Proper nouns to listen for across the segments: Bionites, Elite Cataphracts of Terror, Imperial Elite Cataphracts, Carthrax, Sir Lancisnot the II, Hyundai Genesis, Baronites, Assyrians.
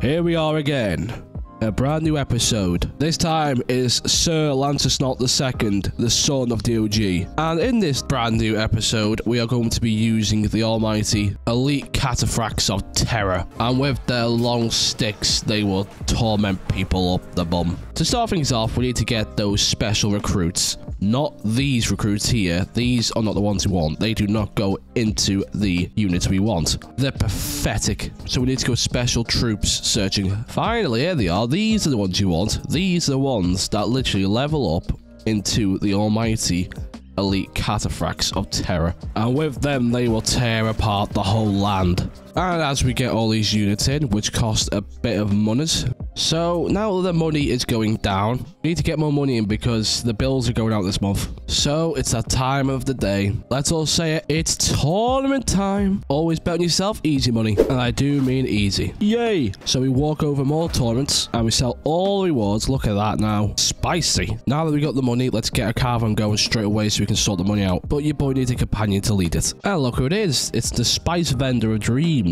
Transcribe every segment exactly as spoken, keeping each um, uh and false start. Here we are again, a brand new episode. This time is Sir Lancisnot the second, the son of the O G. And in this brand new episode, we are going to be using the almighty Elite Cataphracts of Terror. And with their long sticks, they will torment people up the bum. To start things off, we need to get those special recruits. Not these recruits here. These are not the ones we want. They do not go into the units we want. They're pathetic. So we need to go special troops searching. Finally, here they are. These are the ones you want. These are the ones that literally level up into the almighty Elite Cataphracts of Terror. And with them, they will tear apart the whole land. And as we get all these units in, which cost a bit of monies. So now that the money is going down, we need to get more money in because the bills are going out this month. So it's that time of the day. Let's all say it. It's tournament time. Always bet on yourself. Easy money. And I do mean easy. Yay. So we walk over more tournaments and we sell all the rewards. Look at that now. Spicy. Now that we got the money, let's get a caravan going straight away so we can sort the money out. But your boy needs a companion to lead it. And look who it is. It's the spice vendor of dreams.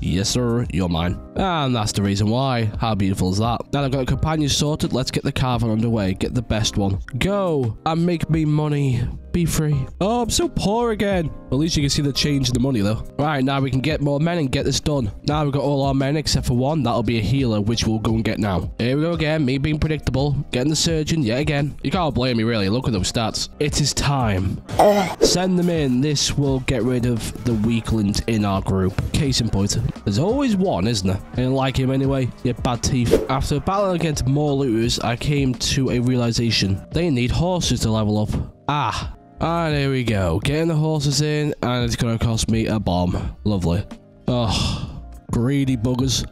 Yes, sir. You're mine. And that's the reason why. How beautiful is that? Now I've got a companion sorted. Let's get the caravan underway. Get the best one. Go and make me money. Be free. Oh, I'm so poor again. At least you can see the change in the money, though. Right, now we can get more men and get this done. Now we've got all our men except for one. That'll be a healer, which we'll go and get now. Here we go again. Me being predictable. Getting the surgeon yet again. You can't blame me, really. Look at those stats. It is time. Send them in. This will get rid of the weaklings in our group. Case in point. There's always one, isn't there? I didn't like him anyway. He had bad teeth. After battling against more looters, I came to a realization. They need horses to level up. Ah. And here we go, getting the horses in, and it's gonna cost me a bomb. Lovely. Oh, greedy buggers.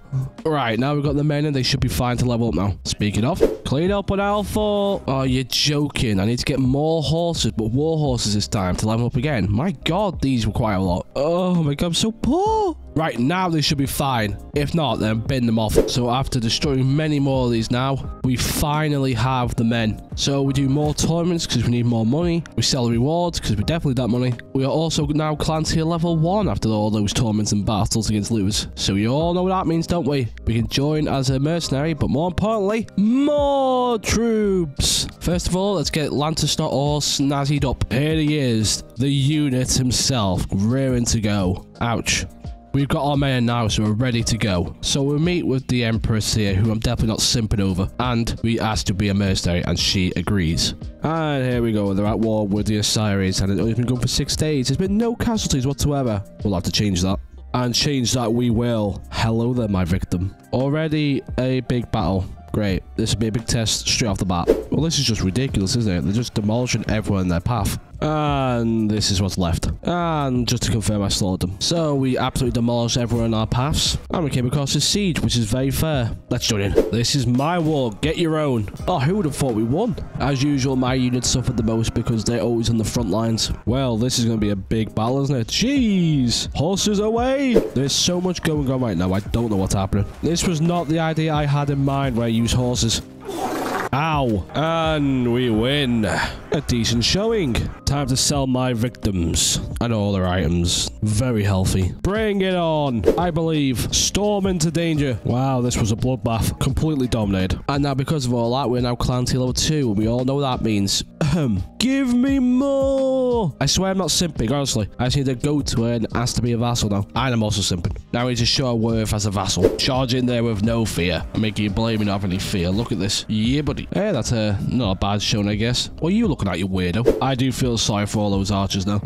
Right, now we've got the men and they should be fine to level up now. Speaking of, clean up on Alpha. Oh, you're joking. I need to get more horses, but war horses this time to level up again. My god, these require a lot. Oh my god, I'm so poor. Right, now they should be fine. If not, then bin them off. So after destroying many more of these now, we finally have the men. So we do more tournaments because we need more money. We sell the rewards because we definitely need that money. We are also now clan tier level one after all those tournaments and battles against looters. So we all know what that means, don't we? We can join as a mercenary, but more importantly, more troops. First of all, let's get Lancisnot all snazzied up. Here he is, the unit himself, rearing to go. Ouch. We've got our men now, so we're ready to go. So we'll meet with the Empress here, who I'm definitely not simping over. And we asked to be a mercenary, and she agrees. And here we go, they're at war with the Assyrians, and it's only been going for six days. There's been no casualties whatsoever. We'll have to change that. And change that we will. Hello there, my victim. Already a big battle. Great. This will be a big test straight off the bat. Well, this is just ridiculous, isn't it? They're just demolishing everyone in their path. And this is what's left. And just to confirm, I slaughtered them. So we absolutely demolished everyone in our paths. And we came across this siege, which is very fair. Let's join in. This is my war. Get your own. Oh, who would have thought we won? As usual, my unit suffered the most because they're always on the front lines. Well, this is going to be a big battle, isn't it? Jeez. Horses away. There's so much going on right now. I don't know what's happening. This was not the idea I had in mind where I use horses. Ow. And we win. A decent showing. Time to sell my victims and all their items. Very healthy. Bring it on. I believe. Storm into danger. Wow, this was a bloodbath. Completely dominated. And now because of all that, we're now clan tier level two. And we all know what that means. Ahem. Give me more. I swear I'm not simping, honestly. I just need to go to her and ask to be a vassal now. And I'm also simping. Now we need to show our worth as a vassal. Charge in there with no fear. I'm making you blame me not having any fear. Look at this. Yeah, buddy. Hey, that's uh, not a bad showing, I guess. What are you looking at, you weirdo? I do feel sorry for all those archers now.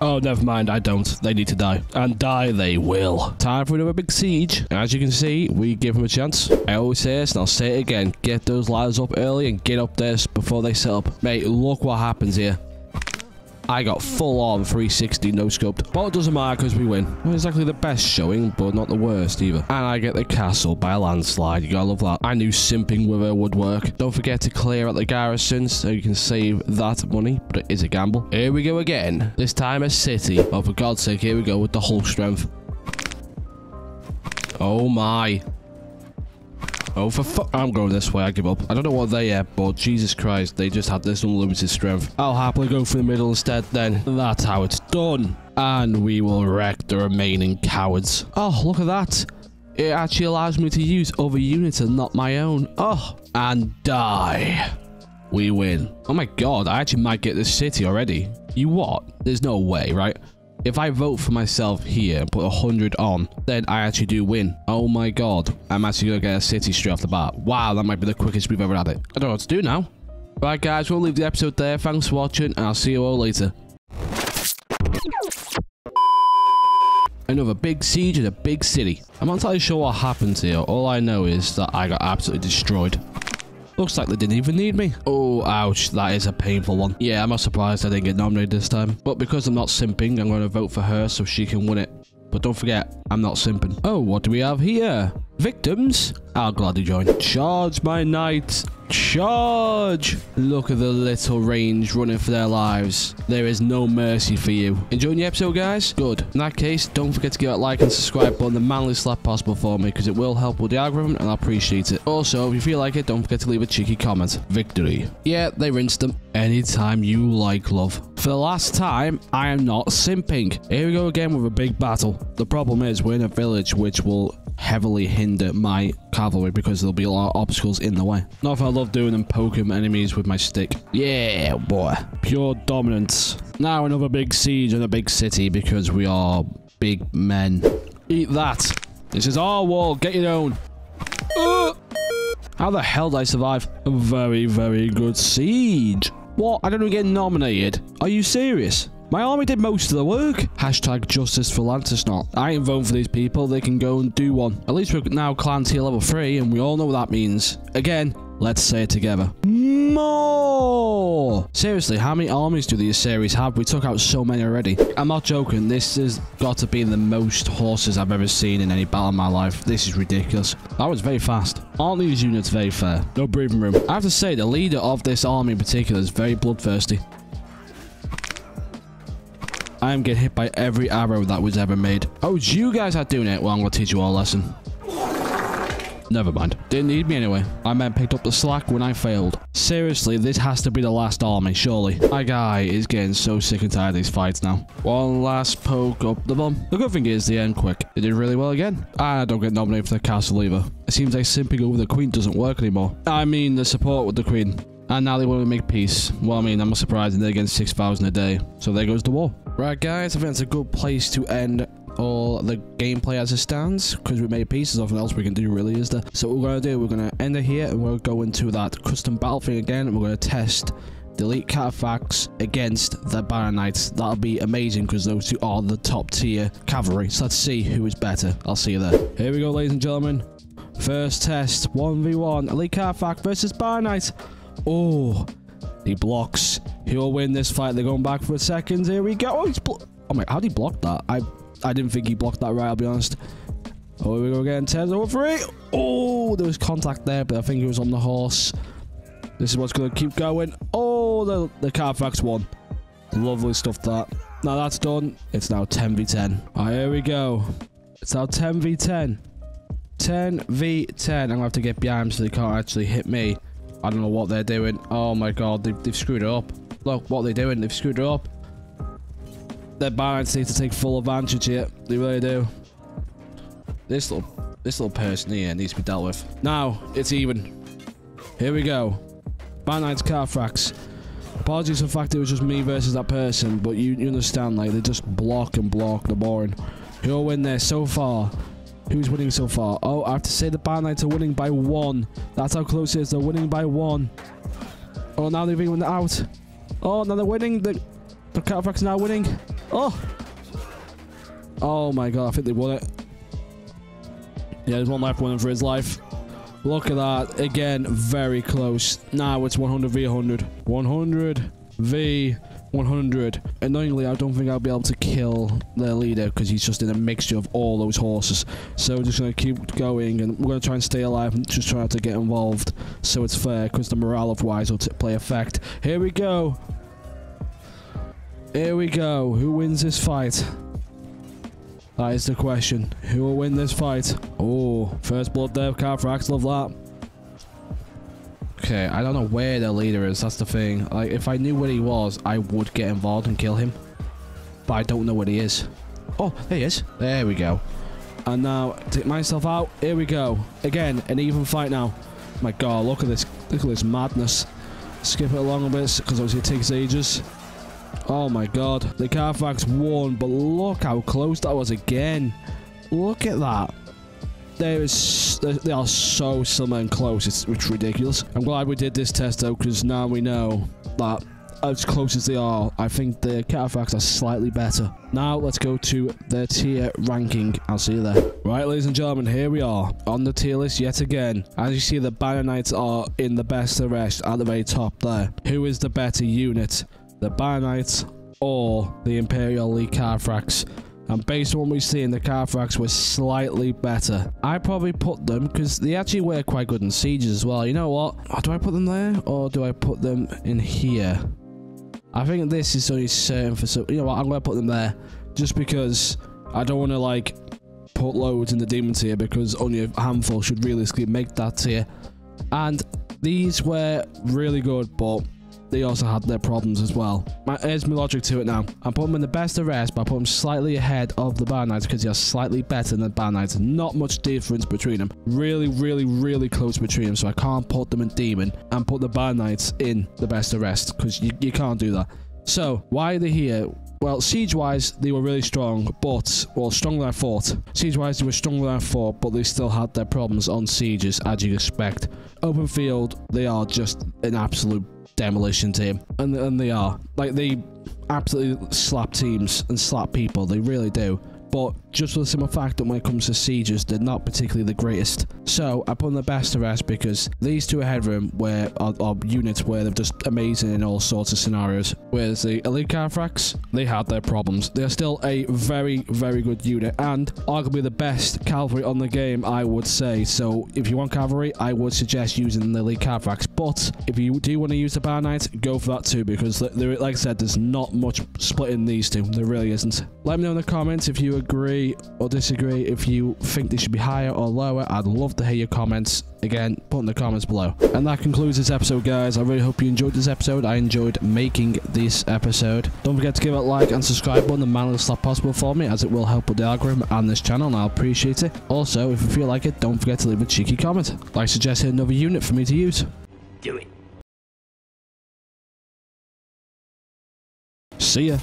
Oh, never mind, I don't. They need to die. And die they will. Time for another big siege. As you can see, we give them a chance. I always say this, and I'll say it again. Get those ladders up early and get up there before they set up. Mate, look what happens here. I got full-on three sixty no-scoped. But it doesn't matter because we win. Not exactly the best showing, but not the worst either. And I get the castle by a landslide. You gotta love that. I knew simping with her would work. Don't forget to clear out the garrison so you can save that money. But it is a gamble. Here we go again. This time a city. Oh, for God's sake, here we go with the whole strength. Oh, my. Oh, for fuck! I'm going this way. I give up. I don't know what they are, but Jesus Christ, they just had this unlimited strength. I'll happily go for the middle instead then. That's how it's done. And we will wreck the remaining cowards. Oh, look at that. It actually allows me to use other units and not my own. Oh, and die. We win. Oh my god, I actually might get this city already. You what? There's no way, right? If I vote for myself here and put one hundred on, then I actually do win. Oh my god. I'm actually going to get a city straight off the bat. Wow, that might be the quickest we've ever had it. I don't know what to do now. Right, guys, we'll leave the episode there. Thanks for watching, and I'll see you all later. Another big siege in a big city. I'm not entirely sure what happens here. All I know is that I got absolutely destroyed. Looks like they didn't even need me. Oh, ouch. That is a painful one. Yeah, I'm not surprised I didn't get nominated this time. But because I'm not simping, I'm going to vote for her so she can win it. But don't forget, I'm not simping. Oh, what do we have here? Victims? I'll gladly join. Charge, my knights. Charge! Look at the little range running for their lives. There is no mercy for you. Enjoying the episode, guys? Good. In that case, don't forget to give it a like and subscribe button the manly slap possible for me, because it will help with the algorithm and I appreciate it. Also, if you feel like it, don't forget to leave a cheeky comment. Victory. Yeah, they rinsed them. Anytime you like, love. For the last time, I am not simping. Here we go again with a big battle. The problem is we're in a village which will heavily hinder my cavalry because there'll be a lot of obstacles in the way. Not if I love doing them poking enemies with my stick. Yeah, boy. Pure dominance. Now another big siege and a big city because we are big men. Eat that. This is our wall. Get your own. Uh! How the hell did I survive? A very, very good siege. What? I don't even get nominated. Are you serious? My army did most of the work. Hashtag justice for Lancisnot. I ain't voting for these people. They can go and do one. At least we're now clan tier level three, and we all know what that means. Again, let's say it together. More! Seriously, how many armies do the Assyrians have? We took out so many already. I'm not joking. This has got to be the most horses I've ever seen in any battle in my life. This is ridiculous. That was very fast. Aren't these units very fair? No breathing room. I have to say, the leader of this army in particular is very bloodthirsty. I am getting hit by every arrow that was ever made. Oh, it's you guys are doing it. Well, I'm going to teach you all a lesson. Never mind. Didn't need me anyway. I meant picked up the slack when I failed. Seriously, this has to be the last army, surely. My guy is getting so sick and tired of these fights now. One last poke up the bum. The good thing is they end quick. They did really well again. I don't get nominated for the castle either. It seems like simping over the queen doesn't work anymore. I mean, the support with the queen. And now they want to make peace. Well, I mean, I'm not surprised they're getting six thousand a day. So there goes the war. Right, guys, I think that's a good place to end all the gameplay as it stands, because we made peace. There's nothing else we can do, really, is there? So what we're going to do, we're going to end it here, and we'll go into that custom battle thing again, and we're going to test the Elite Cataphracts against the Baronites. That'll be amazing, because those two are the top tier cavalry. So let's see who is better. I'll see you there. Here we go, ladies and gentlemen. First test, one v one, Elite Cataphracts versus Baronites. Oh, he blocks. He'll win this fight. They're going back for a second. Here we go. Oh, he's blo oh my, how did he block that? I I didn't think he blocked that right, I'll be honest. Oh, here we go again. Ten over three. Oh, there was contact there, but I think it was on the horse. This is what's going to keep going. Oh, the, the Carthrax won. Lovely stuff, that. Now that's done. It's now ten v ten. All right, here we go. It's now ten v ten. ten v ten. I'm going to have to get behind him so they can't actually hit me. I don't know what they're doing. Oh my god, they've, they've screwed it up. Look what they're doing, they've screwed it up. Their Baronites need to take full advantage here. They really do. This little this little person here needs to be dealt with. Now it's even. Here we go. Baronites, Carthrax. Apologies for the fact it was just me versus that person, but you, you understand, like, they just block and block, they're boring. Who'll win there so far? Who's winning so far? Oh, I have to say the Baronites are winning by one. That's how close it is. They're winning by one. Oh, now they've been out. Oh, now they're winning. The, the Cataphracts are now winning. Oh. Oh, my God. I think they won it. Yeah, there's one left winning for his life. Look at that. Again, very close. Now it's one hundred v one hundred. one hundred v one hundred. Annoyingly, I don't think I'll be able to kill their leader because he's just in a mixture of all those horses. So we're just going to keep going, and we're going to try and stay alive and just try not to get involved so it's fair, because the morale of wise will play effect. Here we go. Here we go. Who wins this fight? That is the question. Who will win this fight? Oh, first blood there. Carthrax, love that. Okay, I don't know where their leader is, that's the thing. Like, if I knew where he was, I would get involved and kill him. But I don't know where he is. Oh, there he is. There we go. And now take myself out. Here we go. Again, an even fight now. My God, look at this. Look at this madness. Skip it along a bit because obviously it takes ages. Oh my God. The Carthrax won, but look how close that was again. Look at that. There is, they are so similar and close, it's, it's ridiculous. I'm glad we did this test though, because now we know that as close as they are, I think the Cataphracts are slightly better. Now let's go to their tier ranking. I'll see you there. Right, ladies and gentlemen, here we are on the tier list yet again. As you see, the Bionites are in the best of rest at the very top there. Who is the better unit? The Bionites or the Imperial Elite Cataphracts? And based on what we see in the Carthrax, were slightly better. I probably put them, because they actually were quite good in sieges as well. You know what? Oh, do I put them there, or do I put them in here? I think this is only certain for some... You know what? I'm going to put them there, just because I don't want to, like, put loads in the demon tier, because only a handful should realistically make that tier. And these were really good, but... they also had their problems as well. My, here's my logic to it now. I put them in the best of rest, but I put them slightly ahead of the Baronites because they are slightly better than the Baronites. Not much difference between them. Really, really, really close between them, so I can't put them in Demon and put the Baronites in the best of rest because you, you can't do that. So, why are they here? Well, siege-wise, they were really strong, but... well, stronger than I thought. Siege-wise, they were stronger than I thought, but they still had their problems on sieges, as you'd expect. Open field, they are just an absolute... demolition team, and, and they are, like, they absolutely slap teams and slap people, they really do, but just for the simple fact that when it comes to sieges, they're not particularly the greatest. So I put them the best to rest because these two ahead of them were are, are units where they're just amazing in all sorts of scenarios, whereas the Elite Cataphracts, they had their problems. They're still a very, very good unit and arguably the best cavalry on the game, I would say. So if you want cavalry, I would suggest using the Elite Cataphracts, but if you do want to use the Baronites, go for that too, because there, like I said, there's not much splitting these two. There really isn't. Let me know in the comments if you agree or disagree, if you think they should be higher or lower. I'd love to hear your comments. Again, put in the comments below. And that concludes this episode, guys. I really hope you enjoyed this episode. I enjoyed making this episode. Don't forget to give it a like and subscribe button, the manliest slap possible for me, as it will help with the algorithm and this channel, and I appreciate it. Also, if you feel like it, don't forget to leave a cheeky comment, like suggesting another unit for me to use. Do it. See ya.